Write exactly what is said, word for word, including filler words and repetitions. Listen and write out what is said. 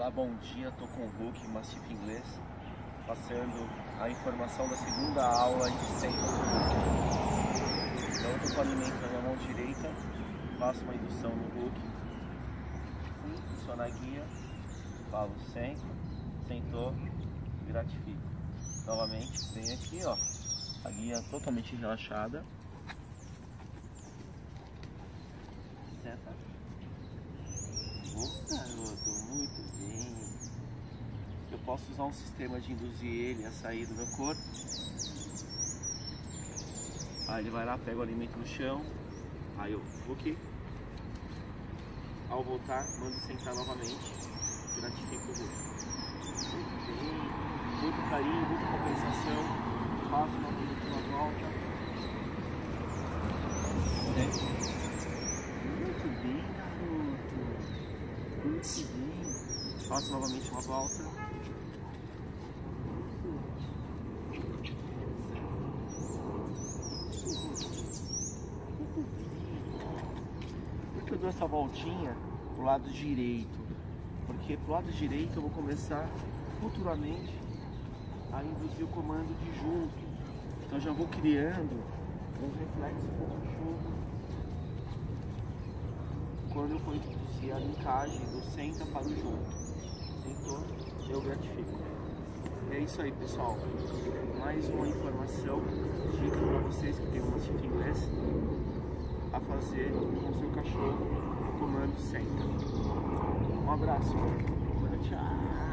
Olá, bom dia, tô com o Hulk, Mastiff Inglês, passando a informação da segunda aula de Sento do Hulk. Então eu tô com o alimento na minha mão direita, faço uma indução no Hulk, só na guia, falo sento, sentou, gratifico. Novamente, vem aqui, ó, a guia totalmente relaxada, senta. Garoto, muito bem. Eu posso usar um sistema de induzir ele a sair do meu corpo. Aí ele vai lá, pega o alimento no chão. Aí eu vou aqui. Ao voltar, mando sentar novamente. Gratifico o rosto. Muito bem. Muito carinho, muita compensação. Faço uma última volta. Muito bem, garoto. Muito bem. Faço novamente uma volta. Por que eu dou essa voltinha pro lado direito? Porque pro lado direito eu vou começar futuramente a induzir o comando de junto. Então já vou criando um reflexo conjunto. Quando eu for introduzir a linkagem do senta para o junto, sentou, eu gratifico. É isso aí, pessoal. Mais uma informação, dica para vocês que tem um Mastiff Inglês a fazer com seu cachorro o comando senta. Um abraço. Tchau.